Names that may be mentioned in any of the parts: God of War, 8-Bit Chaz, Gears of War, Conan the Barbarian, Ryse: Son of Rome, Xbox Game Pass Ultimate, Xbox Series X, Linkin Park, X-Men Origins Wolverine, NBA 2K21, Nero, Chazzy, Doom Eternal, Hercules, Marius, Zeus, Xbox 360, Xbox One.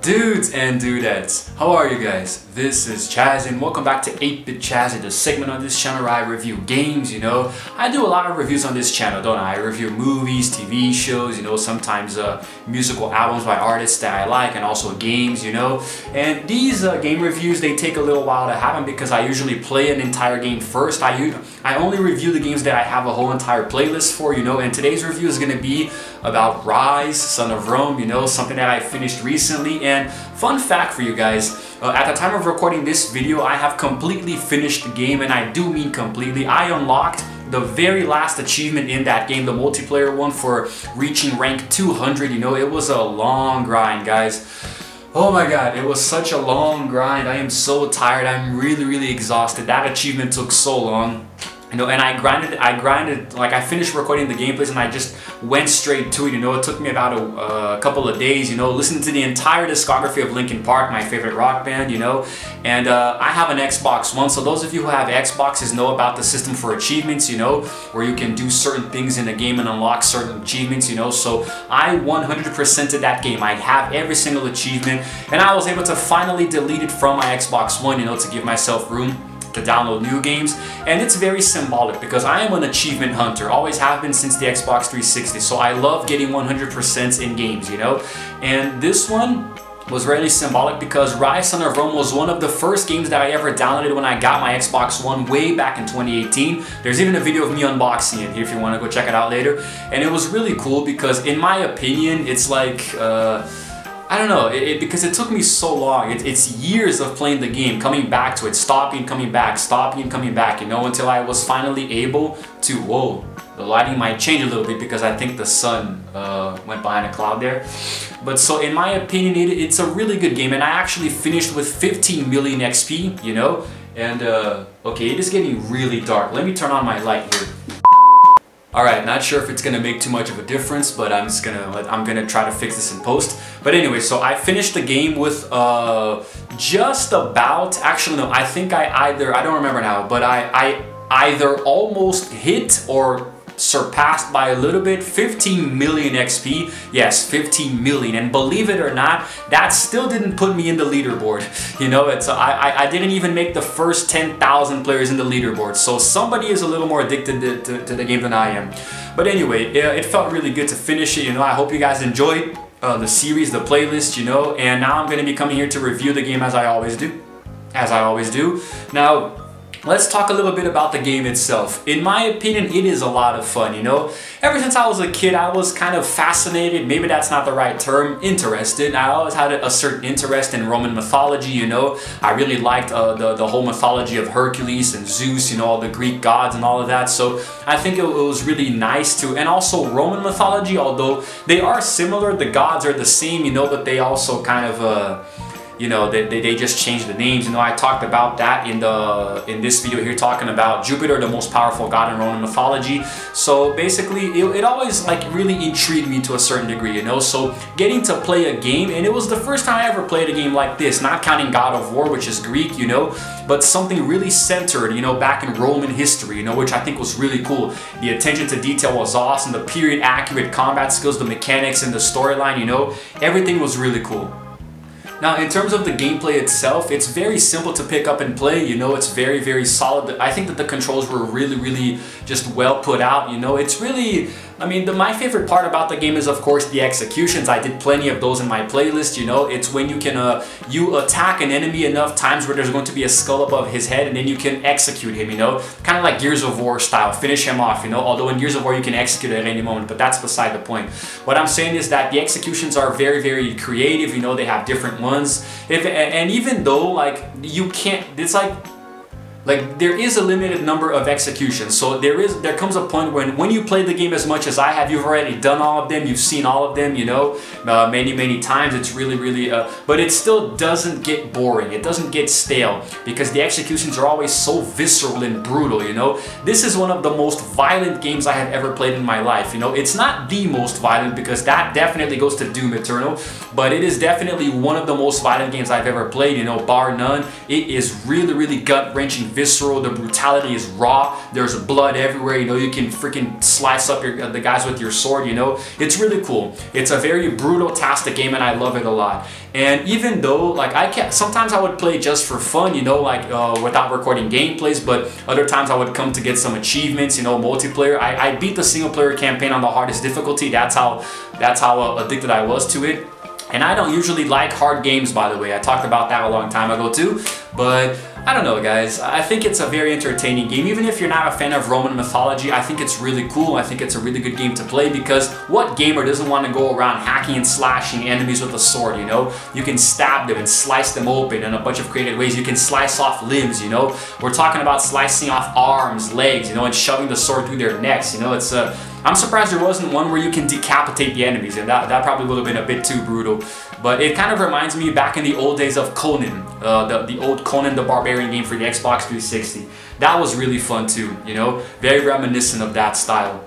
Dudes and dudettes, how are you guys? This is Chaz and welcome back to 8-Bit Chaz, the segment on this channel where I review games, you know. I do a lot of reviews on this channel, don't I? I review movies, TV shows, you know, sometimes musical albums by artists that I like, and also games, you know. And these game reviews, they take a little while to happen because I usually play an entire game first. I only review the games that I have a whole entire playlist for, you know, and today's review is gonna be about Ryse: Son of Rome, you know, something that I finished recently. And fun fact for you guys, at the time of recording this video, I have completely finished the game, and I do mean completely. I unlocked the very last achievement in that game, the multiplayer one, for reaching rank 200, you know. It was a long grind, guys. Oh my god, it was such a long grind. I am so tired. I'm really exhausted. That achievement took so long. You know, and I grinded, like I finished recording the gameplays and I just went straight to it, you know. It took me about a couple of days, you know, listening to the entire discography of Linkin Park, my favorite rock band, you know. And I have an Xbox One, so those of you who have Xboxes know about the system for achievements, you know, where you can do certain things in a game and unlock certain achievements, you know. So I 100%ed that game. I have every single achievement, and I was able to finally delete it from my Xbox One, you know, to give myself room to download new games. And it's very symbolic because I am an achievement hunter, always have been since the Xbox 360, so I love getting 100% in games, you know. And this one was really symbolic because Ryse: Son of Rome was one of the first games that I ever downloaded when I got my Xbox One way back in 2018. There's even a video of me unboxing it here if you want to go check it out later. And it was really cool because in my opinion, it's like I don't know, because it took me so long. It's years of playing the game, coming back to it, stopping, coming back, stopping and coming back, you know, until I was finally able to, whoa, the lighting might change a little bit because I think the sun went behind a cloud there. But so in my opinion, it's a really good game, and I actually finished with 15 million XP, you know. And okay, it is getting really dark. Let me turn on my light here. Alright, not sure if it's gonna make too much of a difference, but I'm just gonna try to fix this in post. But anyway, so I finished the game with just about, actually no, I think I either, I don't remember now, but I either almost hit or surpassed by a little bit 15 million XP. Yes, 15 million, and believe it or not, that still didn't put me in the leaderboard, you know. It's I didn't even make the first 10,000 players in the leaderboard, so somebody is a little more addicted to the game than I am. But anyway, it felt really good to finish it, you know. I hope you guys enjoyed the series, the playlist, you know. And now I'm going to be coming here to review the game as I always do. Now let's talk a little bit about the game itself. In my opinion, it is a lot of fun, you know. Ever since I was a kid, I was kind of fascinated, maybe that's not the right term, interested. I always had a certain interest in Roman mythology, you know. I really liked the whole mythology of Hercules and Zeus, you know, all the Greek gods and all of that. So I think it was really nice to, and also Roman mythology, although they are similar, the gods are the same, you know, but they also kind of, you know, they just changed the names. You know, I talked about that in this video here, talking about Jupiter, the most powerful god in Roman mythology. So basically, it always like really intrigued me to a certain degree, you know. So getting to play a game, and it was the first time I ever played a game like this, not counting God of War, which is Greek, you know, but something really centered, you know, back in Roman history, you know, which I think was really cool. The attention to detail was awesome, the period accurate combat skills, the mechanics and the storyline, you know, everything was really cool. Now, in terms of the gameplay itself, it's very simple to pick up and play, you know. It's very solid. I think that the controls were really just well put out, you know. It's really, I mean, my favorite part about the game is, of course, the executions. I did plenty of those in my playlist, you know. It's when you can, you attack an enemy enough times where there's going to be a skull above his head, and then you can execute him, you know. Kind of like Gears of War style, finish him off, you know. Although in Gears of War, you can execute at any moment, but that's beside the point. What I'm saying is that the executions are very creative, you know. They have different ones, and even though like you can't, it's like there is a limited number of executions, so there comes a point when you play the game as much as I have, you've already done all of them, you've seen all of them, you know, many times. It's really but it still doesn't get boring, it doesn't get stale, because the executions are always so visceral and brutal, you know. This is one of the most violent games I have ever played in my life, you know. It's not the most violent, because that definitely goes to Doom Eternal, but it is definitely one of the most violent games I've ever played, you know, bar none. It is really gut-wrenching, visceral, the brutality is raw, there's blood everywhere, you know, you can freaking slice up your, the guys with your sword, you know. It's really cool. It's a very brutal, tastic game and I love it a lot. And even though, like, sometimes I would play just for fun, you know, like without recording gameplays, but other times I would come to get some achievements, you know, multiplayer. I beat the single player campaign on the hardest difficulty. That's how addicted I was to it. And I don't usually like hard games, by the way. I talked about that a long time ago too, but I don't know, guys. I think it's a very entertaining game. Even if you're not a fan of Roman mythology, I think it's really cool. I think it's a really good game to play because what gamer doesn't want to go around hacking and slashing enemies with a sword, you know? You can stab them and slice them open in a bunch of creative ways. You can slice off limbs, you know? We're talking about slicing off arms, legs, you know, and shoving the sword through their necks, you know? It's a... I'm surprised there wasn't one where you can decapitate the enemies, and that probably would have been a bit too brutal. But it kind of reminds me back in the old days of Conan, the old Conan the Barbarian game for the Xbox 360. That was really fun too, you know, very reminiscent of that style.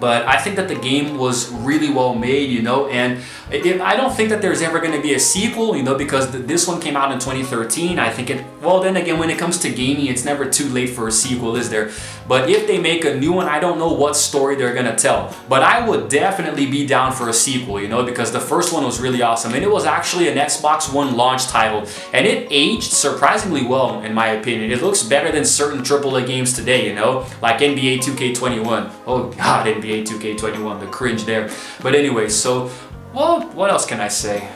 But I think that the game was really well made, you know, and I don't think that there's ever going to be a sequel, you know, because this one came out in 2013. I think it, well, then again, when it comes to gaming, it's never too late for a sequel, is there? But if they make a new one, I don't know what story they're going to tell. But I would definitely be down for a sequel, you know, because the first one was really awesome. And it was actually an Xbox One launch title. And it aged surprisingly well, in my opinion. It looks better than certain AAA games today, you know, like NBA 2K21. Oh, God, NBA 2K21, the cringe there. But anyway, so, well, what else can I say?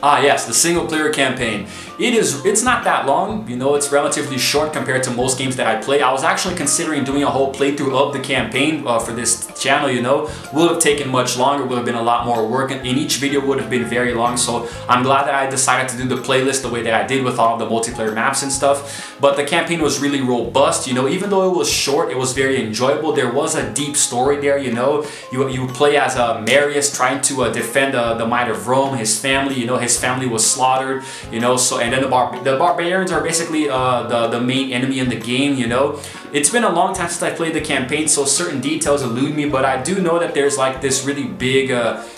Ah, yes, the single player campaign. It's not that long, you know, it's relatively short compared to most games that I play. I was actually considering doing a whole playthrough of the campaign for this channel, you know. Would have taken much longer, would have been a lot more work, and each video would have been very long, so I'm glad that I decided to do the playlist the way that I did with all of the multiplayer maps and stuff. But the campaign was really robust, you know, even though it was short, it was very enjoyable. There was a deep story there, you know. You play as Marius trying to defend the might of Rome, his family, you know, his family was slaughtered, you know. So, and then the barbarians are basically the main enemy in the game, you know. It's been a long time since I played the campaign, so certain details elude me, but I do know that there's like this really big,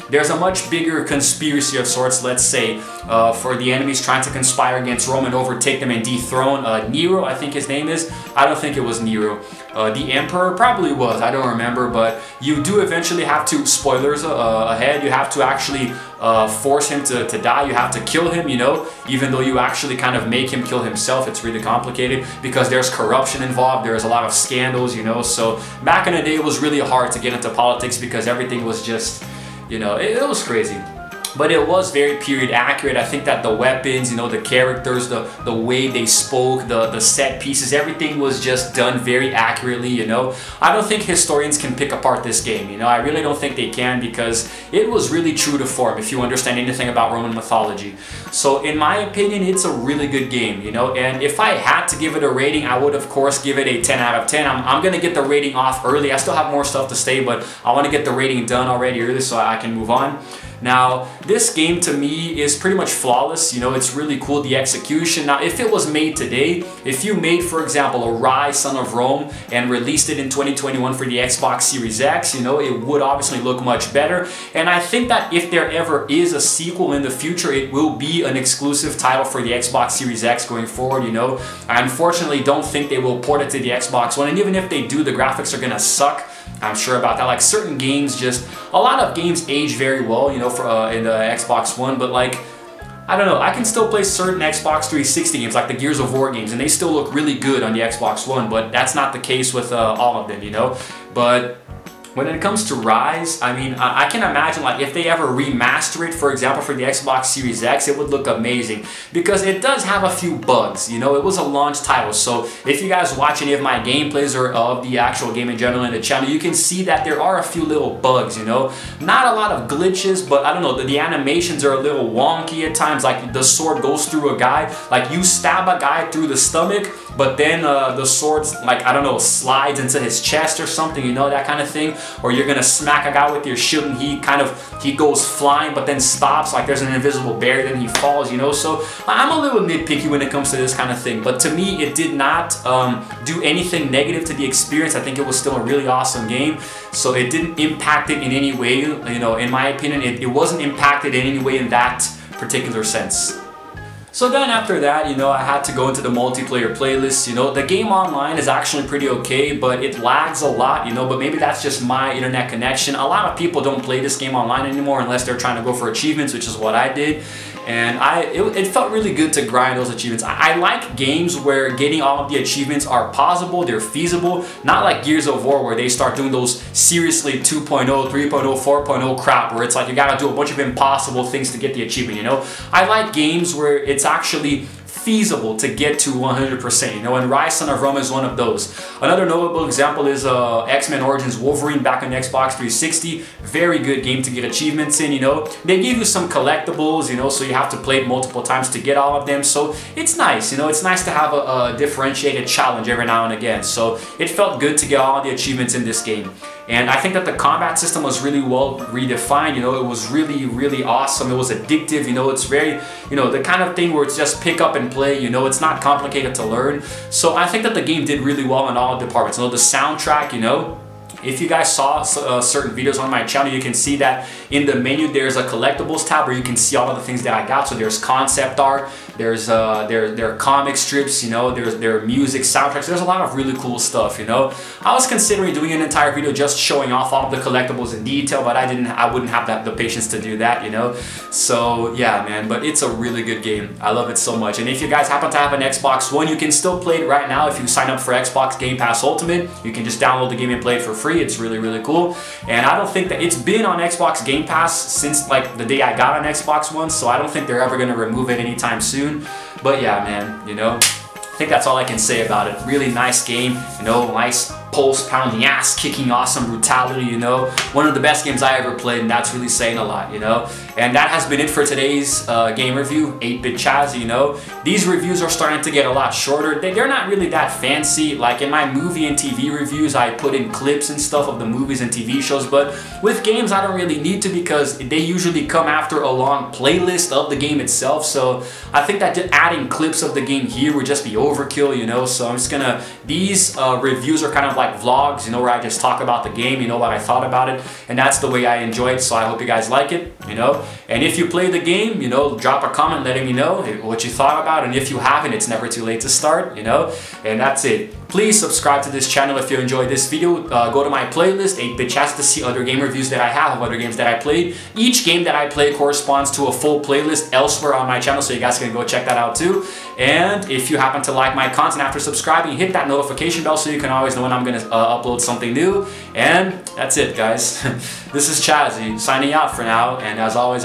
there's a much bigger conspiracy of sorts, let's say, for the enemies trying to conspire against Rome and overtake them and dethrone Nero, I think his name is. I don't think it was Nero. The Emperor probably was, I don't remember, but you do eventually have to, spoilers ahead, you have to actually force him to die. You have to kill him, you know, even though you actually kind of make him kill himself. It's really complicated because there's corruption involved, there's a lot of scandals, you know. So back in the day, it was really hard to get into politics because everything was just, you know, it was crazy. But it was very period accurate. I think that the weapons, you know, the characters, the way they spoke, the set pieces, everything was just done very accurately, you know. I don't think historians can pick apart this game, you know. I really don't think they can because it was really true to form if you understand anything about Roman mythology. So in my opinion, it's a really good game, you know. And if I had to give it a rating, I would of course give it a 10 out of 10. I'm going to get the rating off early. I still have more stuff to say, but I want to get the rating done already early so I can move on. Now, this game to me is pretty much flawless, you know. It's really cool, the execution. Now, if it was made today, if you made, for example, a Ryse: Son of Rome and released it in 2021 for the Xbox Series X, you know, it would obviously look much better. And I think that if there ever is a sequel in the future, it will be an exclusive title for the Xbox Series X going forward, you know. I unfortunately don't think they will port it to the Xbox One, and even if they do, the graphics are gonna suck. I'm sure about that. Like certain games, just a lot of games age very well, you know, for in the Xbox One, but like, I don't know, I can still play certain Xbox 360 games, like the Gears of War games, and they still look really good on the Xbox One, but that's not the case with all of them, you know. But when it comes to Ryse, I mean, I can imagine, like, if they ever remaster it, for example, for the Xbox Series X, it would look amazing because it does have a few bugs, you know. It was a launch title, so if you guys watch any of my gameplays or of the actual game in general in the channel, you can see that there are a few little bugs, you know. Not a lot of glitches, but I don't know, the animations are a little wonky at times, like the sword goes through a guy, like you stab a guy through the stomach, but then the sword, like, I don't know, slides into his chest or something, you know, that kind of thing. Or you're gonna smack a guy with your shield and he goes flying but then stops, like there's an invisible barrier, then he falls, you know. So I'm a little nitpicky when it comes to this kind of thing, but to me it did not do anything negative to the experience. I think it was still a really awesome game, so it didn't impact it in any way, you know. In my opinion, it wasn't impacted in any way in that particular sense. So then after that, you know, I had to go into the multiplayer playlist. You know, the game online is actually pretty okay, but it lags a lot, you know, but maybe that's just my internet connection. A lot of people don't play this game online anymore unless they're trying to go for achievements, which is what I did. And it felt really good to grind those achievements. I like games where getting all of the achievements are possible, they're feasible, not like Gears of War where they start doing those seriously 2.0, 3.0, 4.0 crap where it's like you gotta do a bunch of impossible things to get the achievement, you know? I like games where it's actually feasible to get to 100%, you know, and Ryse: Son of Rome is one of those. Another notable example is X-Men Origins Wolverine back on the Xbox 360. Very good game to get achievements in, you know. They give you some collectibles, you know, so you have to play it multiple times to get all of them. So it's nice, you know, it's nice to have a differentiated challenge every now and again. So it felt good to get all the achievements in this game. And I think that the combat system was really well redefined, you know, it was really, really awesome. It was addictive, you know, it's very, you know, the kind of thing where it's just pick up and play, you know, it's not complicated to learn. So I think that the game did really well in all departments. You know, the soundtrack, you know, if you guys saw certain videos on my channel, you can see that in the menu there's a collectibles tab where you can see all of the things that I got. So there's concept art, there's there are comic strips, you know, there are music, soundtracks. There's a lot of really cool stuff, you know. I was considering doing an entire video just showing off all of the collectibles in detail, but I wouldn't have the patience to do that, you know. So yeah, man, but it's a really good game. I love it so much. And if you guys happen to have an Xbox One, you can still play it right now. If you sign up for Xbox Game Pass Ultimate, you can just download the game and play it for free. It's really, really cool. And I don't think that it's been on Xbox Game Pass since like the day I got on Xbox One, so I don't think they're ever going to remove it anytime soon. But yeah, man, you know, I think that's all I can say about it. Really nice game, you know, nice pulse pounding, ass kicking, awesome brutality, you know. One of the best games I ever played, and that's really saying a lot, you know. And that has been it for today's game review, 8-Bit Chaz, you know. These reviews are starting to get a lot shorter. They're not really that fancy. Like in my movie and TV reviews, I put in clips and stuff of the movies and TV shows, but with games, I don't really need to because they usually come after a long playlist of the game itself. So I think that just adding clips of the game here would just be overkill, you know. So I'm just gonna, these reviews are kind of like vlogs, you know, where I just talk about the game, you know, what I thought about it, and that's the way I enjoy it. So I hope you guys like it, you know. And if you play the game, you know, drop a comment letting me know what you thought about it. And if you haven't, it's never too late to start, you know. And that's it. Please subscribe to this channel if you enjoyed this video. Go to my playlist, 8-Bit Chaz, to see other game reviews that I have of other games that I played. Each game that I play corresponds to a full playlist elsewhere on my channel, so you guys can go check that out too. And if you happen to like my content after subscribing, hit that notification bell so you can always know when I'm going to upload something new. And that's it, guys. This is Chazzy signing out for now, and as always,